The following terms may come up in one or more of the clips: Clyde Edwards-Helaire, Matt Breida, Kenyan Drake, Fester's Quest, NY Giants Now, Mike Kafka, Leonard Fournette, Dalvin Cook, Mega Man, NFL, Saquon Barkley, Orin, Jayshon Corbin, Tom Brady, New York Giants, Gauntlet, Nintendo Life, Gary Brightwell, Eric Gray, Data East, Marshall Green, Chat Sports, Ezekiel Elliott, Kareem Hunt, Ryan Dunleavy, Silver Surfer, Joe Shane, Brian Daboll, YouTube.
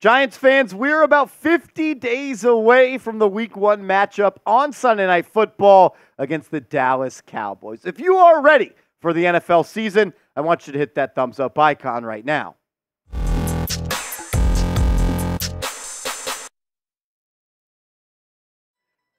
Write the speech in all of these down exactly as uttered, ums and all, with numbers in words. Giants fans, we're about fifty days away from the week one matchup on Sunday Night Football against the Dallas Cowboys. If you are ready for the N F L season, I want you to hit that thumbs up icon right now.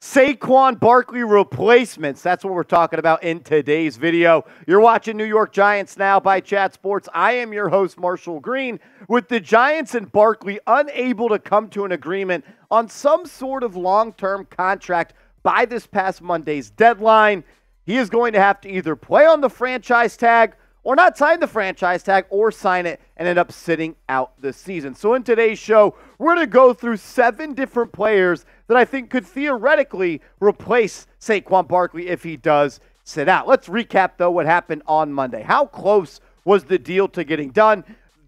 Saquon Barkley replacements. That's what we're talking about in today's video. You're watching New York Giants Now by Chat Sports. I am your host, Marshall Green. With the Giants and Barkley unable to come to an agreement on some sort of long-term contract by this past Monday's deadline, he is going to have to either play on the franchise tag or not sign the franchise tag or sign it and end up sitting out the season. So in today's show, we're going to go through seven different players that I think could theoretically replace Saquon Barkley if he does sit out. Let's recap, though, what happened on Monday. How close was the deal to getting done?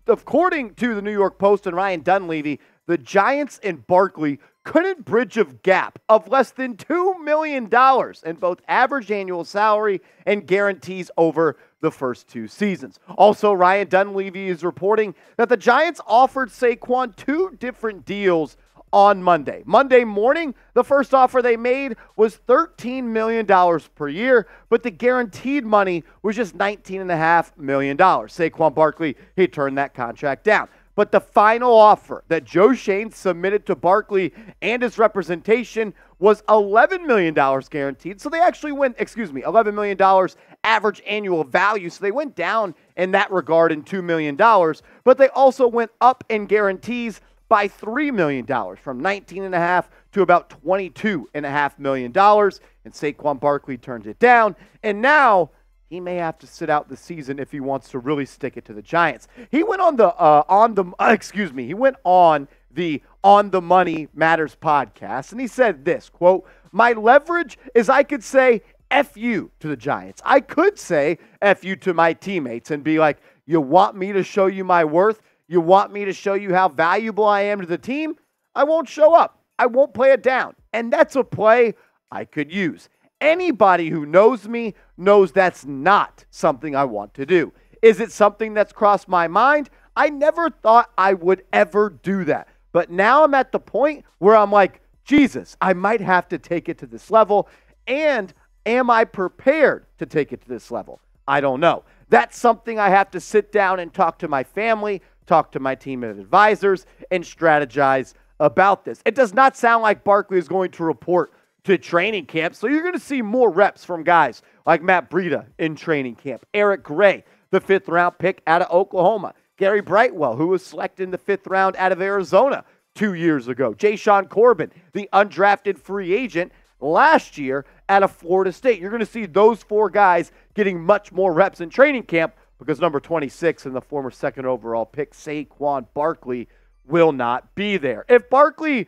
According to the New York Post and Ryan Dunleavy, the Giants and Barkley couldn't bridge a gap of less than two million dollars in both average annual salary and guarantees over the first two seasons. Also, Ryan Dunleavy is reporting that the Giants offered Saquon two different deals on Monday. Monday morning, the first offer they made was thirteen million dollars per year, but the guaranteed money was just nineteen point five million dollars. Saquon Barkley, he turned that contract down. But the final offer that Joe Shane submitted to Barkley and his representation was eleven million dollars guaranteed. So they actually went, excuse me, eleven million dollars average annual value. So they went down in that regard in two million dollars, but they also went up in guarantees by three million dollars, from nineteen point five to about twenty-two point five million dollars. And Saquon Barkley turned it down. And now he may have to sit out the season if he wants to really stick it to the Giants. He went on the uh, on the uh, excuse me. He went on the On the Money Matters podcast, and he said this quote: "My leverage is I could say F you to the Giants. I could say F you to my teammates and be like, you want me to show you my worth? You want me to show you how valuable I am to the team? I won't show up. I won't play it down, and that's a play I could use." Anybody who knows me knows that's not something I want to do. Is it something that's crossed my mind? I never thought I would ever do that. But now I'm at the point where I'm like, Jesus, I might have to take it to this level. And am I prepared to take it to this level? I don't know. That's something I have to sit down and talk to my family, talk to my team of advisors, and strategize about this. It does not sound like Barkley is going to report to training camp, so you're going to see more reps from guys like Matt Breida in training camp, Eric Gray, the fifth round pick out of Oklahoma, Gary Brightwell, who was selected in the fifth round out of Arizona two years ago, Jayshon Corbin, the undrafted free agent last year out of Florida State. You're going to see those four guys getting much more reps in training camp because number twenty-six and the former second overall pick Saquon Barkley will not be there. If Barkley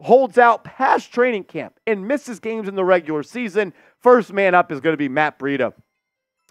holds out past training camp and misses games in the regular season, first man up is going to be Matt Breida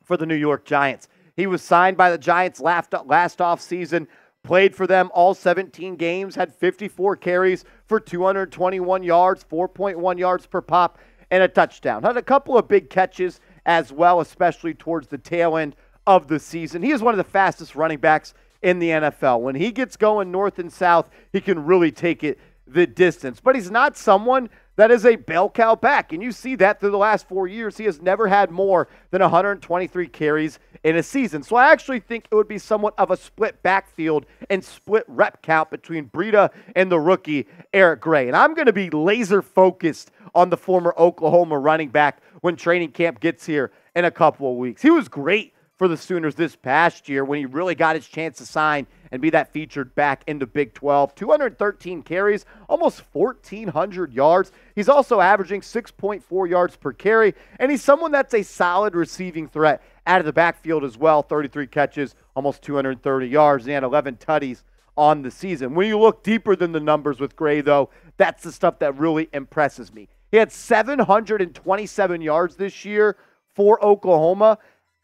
for the New York Giants. He was signed by the Giants last offseason, played for them all seventeen games, had fifty-four carries for two hundred twenty-one yards, four point one yards per pop, and a touchdown. Had a couple of big catches as well, especially towards the tail end of the season. He is one of the fastest running backs in the N F L. When he gets going north and south, he can really take it the distance, but he's not someone that is a bell cow back, and you see that through the last four years. He has never had more than one hundred twenty-three carries in a season, so I actually think it would be somewhat of a split backfield and split rep count between Breida and the rookie Eric Gray, and I'm going to be laser focused on the former Oklahoma running back when training camp gets here in a couple of weeks. He was great for the Sooners this past year when he really got his chance to sign and be that featured back in the Big twelve. two hundred thirteen carries, almost fourteen hundred yards. He's also averaging six point four yards per carry, and he's someone that's a solid receiving threat out of the backfield as well. thirty-three catches, almost two hundred thirty yards, and he had eleven tutties on the season. When you look deeper than the numbers with Gray, though, that's the stuff that really impresses me. He had seven hundred twenty-seven yards this year for Oklahoma,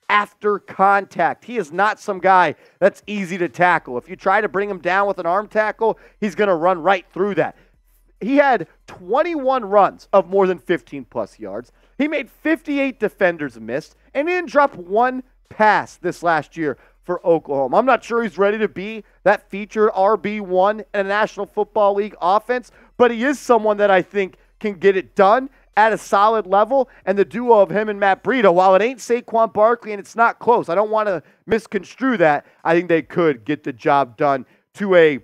after contact. He is not some guy that's easy to tackle. If you try to bring him down with an arm tackle, he's going to run right through that. He had twenty-one runs of more than fifteen plus yards. He made fifty-eight defenders miss, and he didn't drop one pass this last year for Oklahoma. I'm not sure he's ready to be that featured R B one in a National Football League offense, but he is someone that I think can get it done at a solid level, and the duo of him and Matt Breida, while it ain't Saquon Barkley and it's not close, I don't want to misconstrue that, I think they could get the job done to a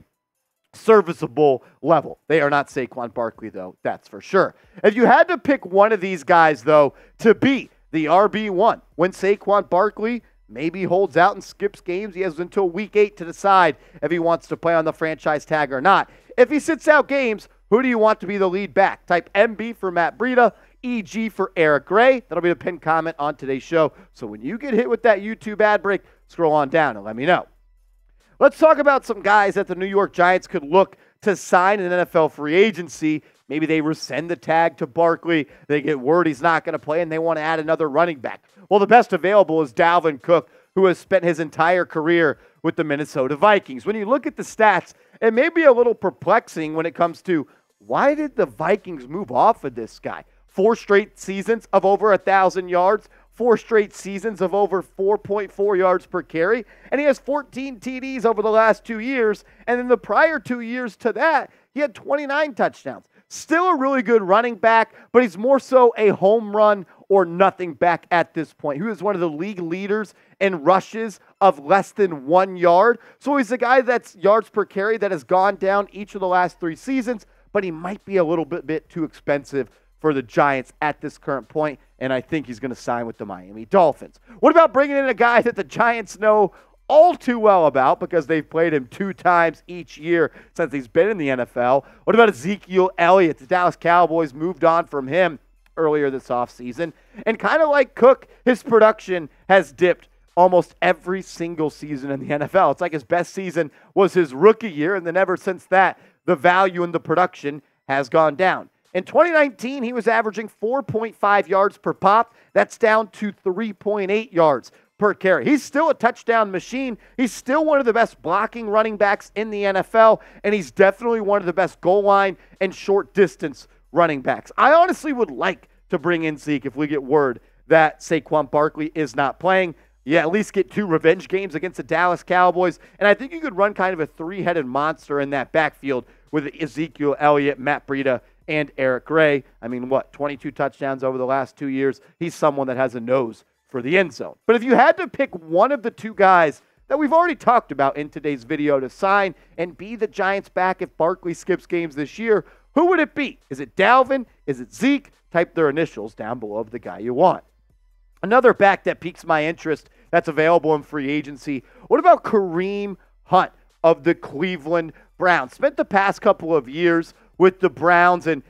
serviceable level. They are not Saquon Barkley, though, that's for sure. If you had to pick one of these guys, though, to be the R B one, when Saquon Barkley maybe holds out and skips games, he has until week eight to decide if he wants to play on the franchise tag or not. If he sits out games, who do you want to be the lead back? Type M B for Matt Breida, E G for Eric Gray. That'll be the pinned comment on today's show. So when you get hit with that YouTube ad break, scroll on down and let me know. Let's talk about some guys that the New York Giants could look to sign in N F L free agency. Maybe they rescind the tag to Barkley. They get word he's not going to play, and they want to add another running back. Well, the best available is Dalvin Cook, who has spent his entire career with the Minnesota Vikings. When you look at the stats, it may be a little perplexing when it comes to why did the Vikings move off of this guy? Four straight seasons of over one thousand yards, four straight seasons of over four point four yards per carry, and he has fourteen T Ds over the last two years, and in the prior two years to that, he had twenty-nine touchdowns. Still a really good running back, but he's more so a home run or nothing back at this point. He was one of the league leaders in rushes of less than one yard, so he's a guy that's yards per carry that has gone down each of the last three seasons, but he might be a little bit, bit too expensive for the Giants at this current point, and I think he's going to sign with the Miami Dolphins. What about bringing in a guy that the Giants know all too well about because they've played him two times each year since he's been in the N F L? What about Ezekiel Elliott? The Dallas Cowboys moved on from him earlier this offseason, and kind of like Cook, his production has dipped almost every single season in the N F L. It's like his best season was his rookie year, and then ever since that, the value in the production has gone down. In twenty nineteen, he was averaging four point five yards per pop. That's down to three point eight yards per carry. He's still a touchdown machine. He's still one of the best blocking running backs in the N F L, and he's definitely one of the best goal line and short distance running backs. I honestly would like to bring in Zeke if we get word that Saquon Barkley is not playing. Yeah, at least get two revenge games against the Dallas Cowboys, and I think you could run kind of a three-headed monster in that backfield with Ezekiel Elliott, Matt Breida, and Eric Gray. I mean, what, twenty-two touchdowns over the last two years? He's someone that has a nose for the end zone. But if you had to pick one of the two guys that we've already talked about in today's video to sign and be the Giants back if Barkley skips games this year, who would it be? Is it Dalvin? Is it Zeke? Type their initials down below of the guy you want. Another back that piques my interest that's available in free agency. What about Kareem Hunt of the Cleveland Browns? Spent the past couple of years with the Browns, and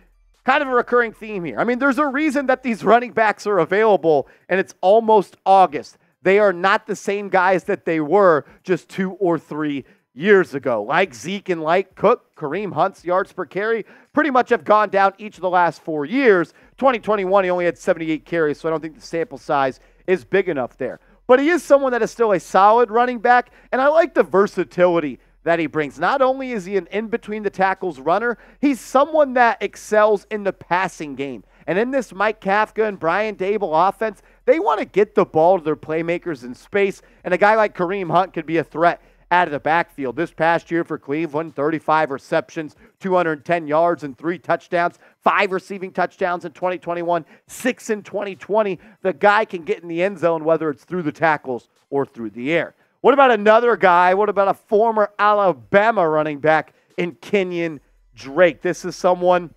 kind of a recurring theme here. I mean, there's a reason that these running backs are available, and it's almost August. They are not the same guys that they were just two or three years ago. Like Zeke and like Cook, Kareem Hunt's yards per carry pretty much have gone down each of the last four years. twenty twenty-one, he only had seventy-eight carries, so I don't think the sample size is big enough there. But he is someone that is still a solid running back, and I like the versatility that he brings. Not only is he an in-between-the-tackles runner, he's someone that excels in the passing game. And in this Mike Kafka and Brian Daboll offense, they want to get the ball to their playmakers in space, and a guy like Kareem Hunt could be a threat out of the backfield. This past year for Cleveland, thirty-five receptions, two hundred ten yards, and three touchdowns, five receiving touchdowns in twenty twenty-one, six in twenty twenty. The guy can get in the end zone, whether it's through the tackles or through the air. What about another guy? What about a former Alabama running back in Kenyan Drake? This is someone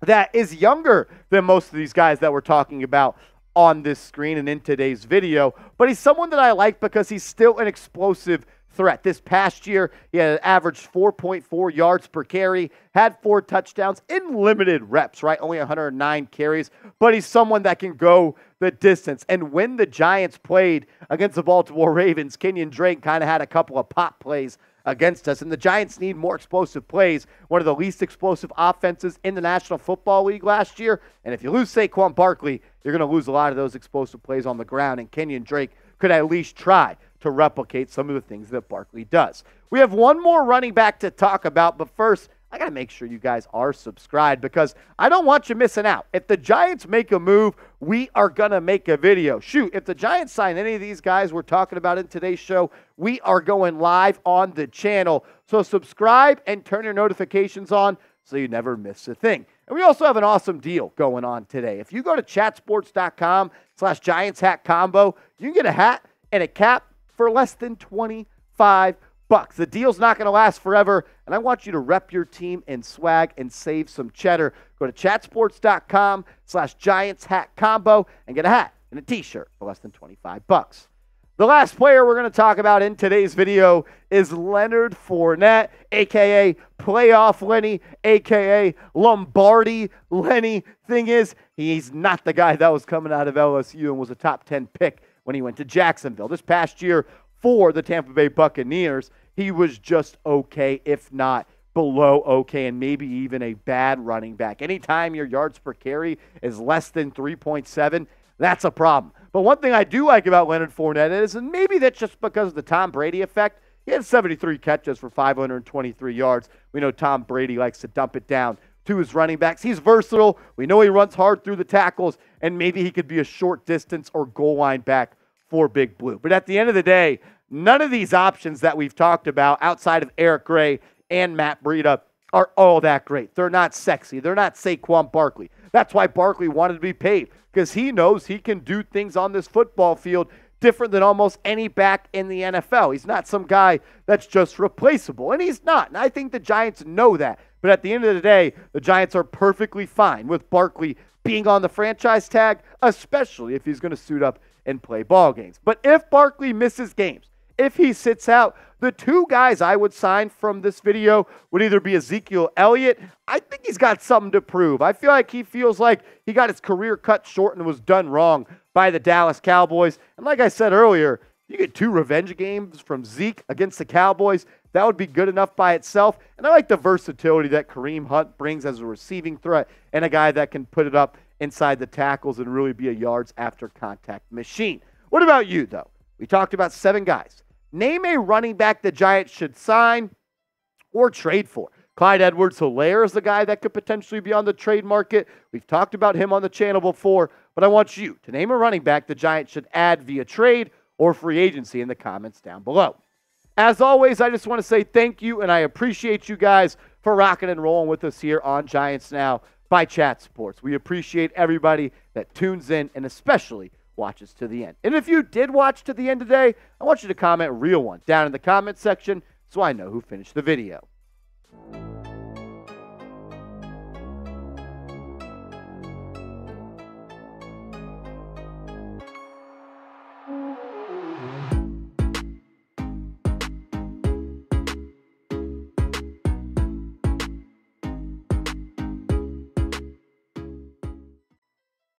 that is younger than most of these guys that we're talking about on this screen and in today's video, but he's someone that I like because he's still an explosive threat. This past year, he had an average four point four yards per carry, had four touchdowns in limited reps, right? Only one hundred nine carries, but he's someone that can go the distance. And when the Giants played against the Baltimore Ravens, Kenyan Drake kind of had a couple of pop plays against us, and the Giants need more explosive plays. One of the least explosive offenses in the National Football League last year, and if you lose Saquon Barkley, you're going to lose a lot of those explosive plays on the ground, and Kenyan Drake could at least try to replicate some of the things that Barkley does. We have one more running back to talk about, but first, I got to make sure you guys are subscribed because I don't want you missing out. If the Giants make a move, we are going to make a video. Shoot, if the Giants sign any of these guys we're talking about in today's show, we are going live on the channel. So subscribe and turn your notifications on so you never miss a thing. And we also have an awesome deal going on today. If you go to chatsports.com slash Giants hat combo, you can get a hat and a cap for less than twenty-five bucks. The deal's not going to last forever, and I want you to rep your team and swag and save some cheddar. Go to chatsports.com slash Giants hat combo and get a hat and a t-shirt for less than twenty-five bucks. The last player we're going to talk about in today's video is Leonard Fournette, a k a. Playoff Lenny, a k a. Lombardi Lenny. Thing is, he's not the guy that was coming out of L S U and was a top ten pick when he went to Jacksonville. This past year for the Tampa Bay Buccaneers, he was just okay, if not below okay, and maybe even a bad running back. Anytime your yards per carry is less than three point seven, that's a problem. But one thing I do like about Leonard Fournette is, and maybe that's just because of the Tom Brady effect, he had seventy-three catches for five hundred twenty-three yards. We know Tom Brady likes to dump it down to his running backs. He's versatile. We know he runs hard through the tackles, and maybe he could be a short distance or goal line back for Big Blue. But at the end of the day, none of these options that we've talked about outside of Eric Gray and Matt Breida are all that great. They're not sexy. They're not Saquon Barkley. That's why Barkley wanted to be paid, because he knows he can do things on this football field different than almost any back in the N F L. He's not some guy that's just replaceable, and he's not. And I think the Giants know that. But at the end of the day, the Giants are perfectly fine with Barkley being on the franchise tag, especially if he's going to suit up and play ball games. But if Barkley misses games, if he sits out, the two guys I would sign from this video would either be Ezekiel Elliott. I think he's got something to prove. I feel like he feels like he got his career cut short and was done wrong by the Dallas Cowboys. And like I said earlier, you get two revenge games from Zeke against the Cowboys. That would be good enough by itself. And I like the versatility that Kareem Hunt brings as a receiving threat and a guy that can put it up inside the tackles and really be a yards after contact machine. What about you, though? We talked about seven guys. Name a running back the Giants should sign or trade for. Clyde Edwards-Helaire is the guy that could potentially be on the trade market. We've talked about him on the channel before, but I want you to name a running back the Giants should add via trade or free agency in the comments down below. As always, I just want to say thank you, and I appreciate you guys for rocking and rolling with us here on Giants Now by Chat Sports. We appreciate everybody that tunes in and especially watches to the end. And if you did watch to the end today, I want you to comment real one down in the comment section so I know who finished the video.